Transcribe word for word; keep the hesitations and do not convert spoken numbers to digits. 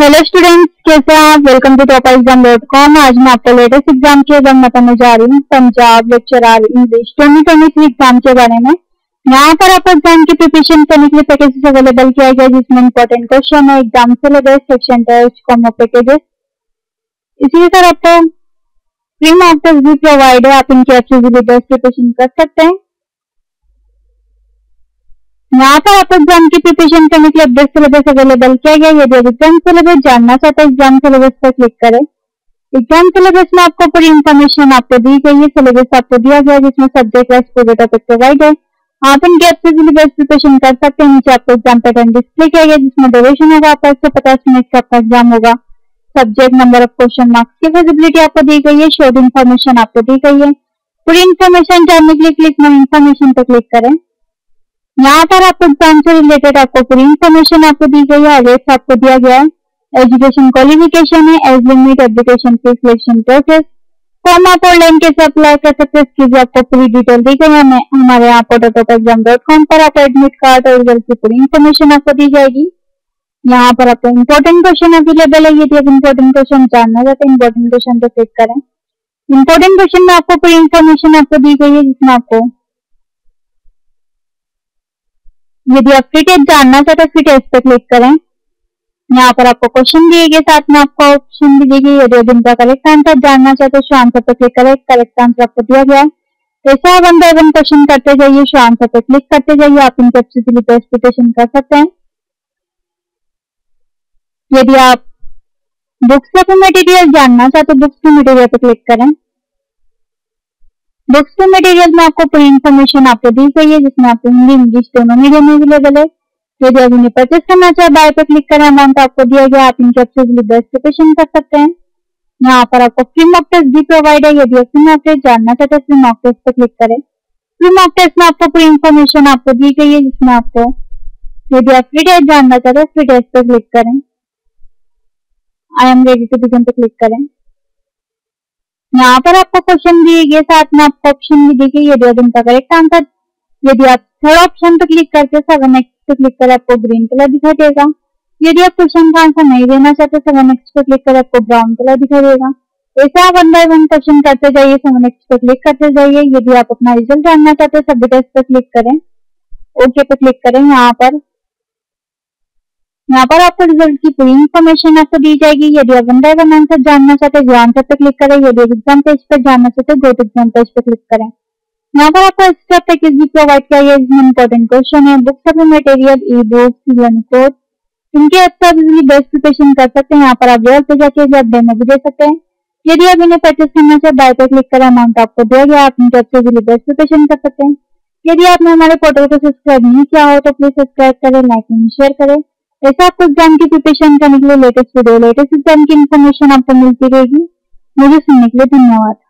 Hello students, कैसे हैं आप। Welcome to topper exam dot com. आज मैं आपको लेटेस्ट एग्जाम की एग्जाम बताने जा रही हूँ, Punjab lecturer English twenty twenty three exam के बारे में। यहाँ पर आपको एग्जाम की प्रिपरेशन करने के लिए पैकेजेस अवेलेबल किया गया, जिसमें इंपॉर्टेंट क्वेश्चन है, exam syllabus, section test, combo packages. इसी तरह आपको फ्री मॉक टेस्ट भी प्रोवाइड है, आप इनके अच्छे से प्रिपरेशन कर सकते हैं। यहाँ पर आपको एग्जाम की प्रिपरेशन करने के लिए अपडेट सिलेबस अवेलेबल किया गया। यदि आप एग्जाम सिलेबस जानना चाहते हैं, एग्जाम सिलेबस पर क्लिक करें। एग्जाम सिलेबस में आपको पूरी इन्फॉर्मेशन आपको दी गई है। सिलेबस आपको दिया गया जिसमें सब्जेक्ट वाइज पूरे टॉपिक प्रोवाइड है, आप इनके अच्छे सिलेबस प्रिपरेशन कर सकते हैं। नीचे आपको एग्जाम पैटर्न डिस्प्ले किया गया, जिसमें ड्यूरेशन होगा आपका एक सौ पचास मिनट का आपका एग्जाम होगा। Subject, number of question, marks की विजिबिलिटी आपको दी गई है। शॉर्ट इन्फॉर्मेशन आपको दी गई है। पूरी इन्फॉर्मेशन जानने के लिए क्लिक में इन्फॉर्मेशन पर क्लिक करें। यहाँ पर आपको एग्जाम से रिलेटेड आपको पूरी इन्फॉर्मेशन आपको दी गई है। एड्रेस आपको दिया गया है, एजुकेशन क्वालिफिकेशन है, age limit, application fee, selection process, form आप ऑनलाइन कैसे अप्लाई कर सकते हैं, इसकी भी आपको पूरी डिटेल दी गई है। हमारे यहाँ पर टॉपर एग्जाम डॉट कॉम पर आपको एडमिट कार्ड और रिजल्ट की पूरी इन्फॉर्मेशन आपको दी जाएगी। यहाँ पर आपको इम्पोर्टेंट क्वेश्चन अवेलेबल है, यदि आप इम्पोर्टेंट क्वेश्चन जानना चाहते हैं, इम्पोर्टेंट क्वेश्चन पर क्लिक करें। इम्पोर्टेंट क्वेश्चन में आपको पूरी इन्फॉर्मेशन आपको दी गई है, जिसमें आपको यदि आप फ्री टेस्ट जानना चाहते हैं, फ्री टेस्ट पर क्लिक करें। यहाँ पर आपको क्वेश्चन दिए गए, साथ में आपको ऑप्शन भी दी गई। यदि आप इनका करेक्ट आंसर जानना चाहते हैं, आंसर पर क्लिक करें। करेक्ट आंसर आपको दिया गया है। जैसे आप वन बाय वन क्वेश्चन करते जाइए, शो आंसर पर क्लिक करते जाइए, आप इनके अच्छे से प्रिपरेशन कर सकते हैं। यदि आप बुक्स से अपने मटेरियल जानना चाहते हैं, बुक्स के मटेरियल पर क्लिक करें। बुक्स के मटेरियल में आपको पूरी इन्फॉर्मेशन आपको दी गई है, जिसमें आपको हिंदी इंग्लिश दोनों मीडियम में अवेलेबल है। यदि आप इन्हें परचेस करना चाहे, बाय पर क्लिक करें। अमाउंट आपको दिया गया, आप इनके अच्छे से प्रिपरेशन कर सकते हैं। यहाँ पर आपको फ्री मॉक टेस्ट भी प्रोवाइड है, यदि आप फ्री मॉक टेस्ट जानना चाहते हैं, फ्री मॉक टेस्ट पर क्लिक करें। फ्री मॉक टेस्ट में आपको पूरी इन्फॉर्मेशन आपको दी गई है, जिसमें आपको यदि आप फ्री टेस्ट जानना चाहते हैं, फ्री टेस्ट पर क्लिक करें। I am ready to begin पर क्लिक करें। यहाँ पर आपको क्वेश्चन दिए गए, साथ में आपको ऑप्शन भी दिए गए। यदि आप इनका करेक्ट आंसर, यदि आप थर्ड ऑप्शन पर क्लिक करके सेवन एक्स पर क्लिक करें, आपको ग्रीन कलर दिखाई देगा। यदि आप क्वेश्चन का आंसर नहीं देना चाहते, सेवन एक्स पर क्लिक करें, आपको ब्राउन कलर दिखाई देगा। ऐसे आप वन बाय वन क्वेश्चन करते जाइए, सेवन एक्स पर क्लिक करते जाइए। यदि आप अपना रिजल्ट जानना चाहते हैं, सभी टेस्ट पर क्लिक करें, ओके पर क्लिक करें। यहाँ पर यहाँ पर आपको रिजल्ट की पूरी इन्फॉर्मेशन आपको दी जाएगी। यदि आप वन बाय वन आंसर जानना चाहते हैं, आंसर पर क्लिक करें। यदि आप एग्जाम पेज पर जानना चाहते हैं, गो एग्जाम पेज पर क्लिक करें। यहाँ पर आपको एक्स्ट्रा पैकेज भी प्रोवाइड किया गया, जिसमें इंपॉर्टेंट क्वेश्चन है, books of material, e books, learning course, इनके अच्छा बेस्ट प्रिपरेशन कर सकते हैं। यहाँ पर आप वेब पे जाके आप डेमो भी दे सकते हैं। यदि आप इन्हें परचेस करना चाहे, बाय पर क्लिक करें। अमाउंट आपको दिया गया, आप इनके अच्छे बेस्ट प्रिपरेशन कर सकते हैं। यदि आपने हमारे पोर्टल को सब्सक्राइब नहीं किया हो तो प्लीज सब्सक्राइब करें, लाइक एंड शेयर करें। ऐसा आपको एग्जाम की प्रिपरेशन करने के लिए लेटेस्ट वीडियो, लेटेस्ट एग्जाम की इन्फॉर्मेशन आपको मिलती रहेगी। मुझे सुनने के लिए धन्यवाद।